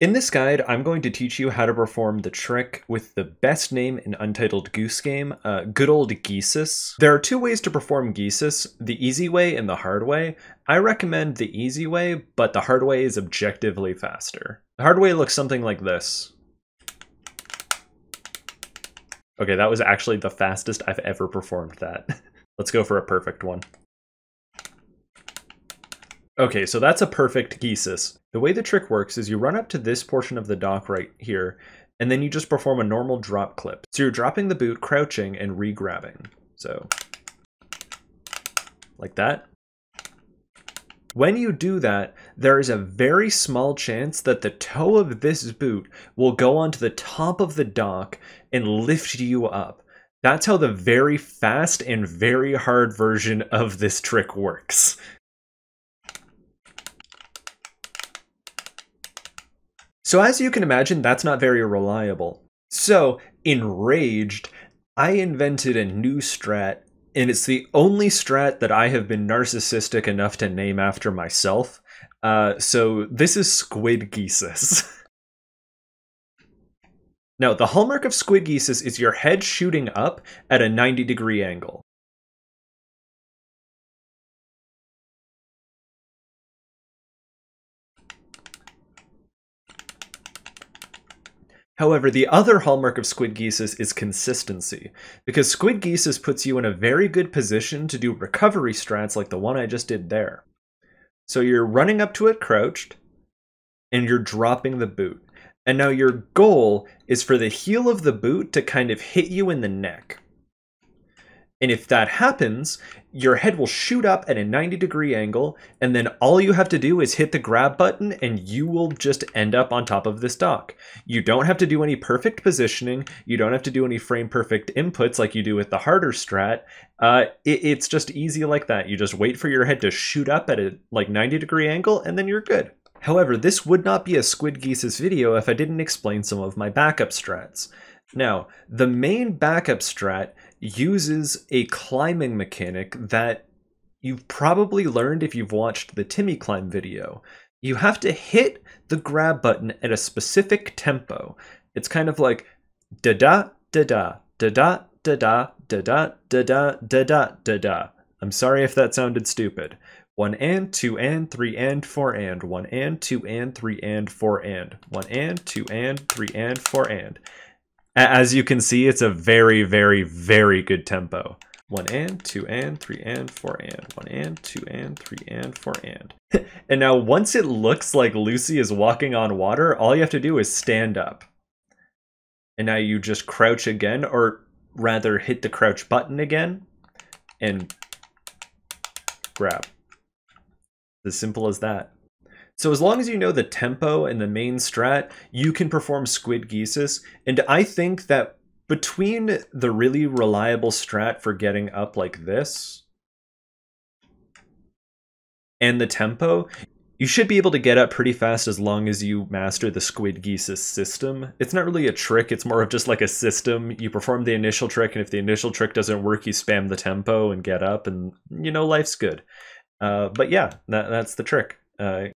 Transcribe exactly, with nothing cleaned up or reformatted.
In this guide, I'm going to teach you how to perform the trick with the best name in Untitled Goose Game, uh, good old Geesus. There are two ways to perform Geesus, the easy way and the hard way. I recommend the easy way, but the hard way is objectively faster. The hard way looks something like this. Okay, that was actually the fastest I've ever performed that. Let's go for a perfect one. Okay, so that's a perfect Geesus. The way the trick works is you run up to this portion of the dock right here, and then you just perform a normal drop clip. So you're dropping the boot, crouching, and re-grabbing. So, like that. When you do that, there is a very small chance that the toe of this boot will go onto the top of the dock and lift you up. That's how the very fast and very hard version of this trick works. So as you can imagine, that's not very reliable. So, enraged, I invented a new strat, and it's the only strat that I have been narcissistic enough to name after myself. Uh, so this is Squid Geesus. Now, the hallmark of Squid Geesus is your head shooting up at a ninety degree angle. However, the other hallmark of Squid Geesus is consistency, because Squid Geesus puts you in a very good position to do recovery strats like the one I just did there. So you're running up to it crouched, and you're dropping the boot. And now your goal is for the heel of the boot to kind of hit you in the neck. And if that happens, your head will shoot up at a ninety degree angle, and then all you have to do is hit the grab button and you will just end up on top of this dock. You don't have to do any perfect positioning, you don't have to do any frame perfect inputs like you do with the harder strat. Uh, it, it's just easy like that. You just wait for your head to shoot up at a like ninety degree angle and then you're good. However, this would not be a Squid Geesus video if I didn't explain some of my backup strats. Now, the main backup strat uses a climbing mechanic that you've probably learned if you've watched the Timmy Climb video. You have to hit the grab button at a specific tempo. It's kind of like da-da, da-da, da-da, da-da, da-da, da-da, da-da, da-da. I'm sorry if that sounded stupid. One and, two and, three and, four and, one and, two and, three and, four and, one and, two and, three and, four and. As you can see, it's a very, very, very good tempo. One and, two and, three and, four and, one and, two and, three and, four and. And now once it looks like Lucy is walking on water, all you have to do is stand up. And now you just crouch again, or rather hit the crouch button again, and grab. As simple as that. So as long as you know the tempo and the main strat, you can perform Squid Geesus, and I think that between the really reliable strat for getting up like this and the tempo, you should be able to get up pretty fast as long as you master the Squid Geesus system. It's not really a trick, it's more of just like a system. You perform the initial trick, and if the initial trick doesn't work, you spam the tempo and get up, and you know, life's good. Uh, but yeah, that, that's the trick. Uh,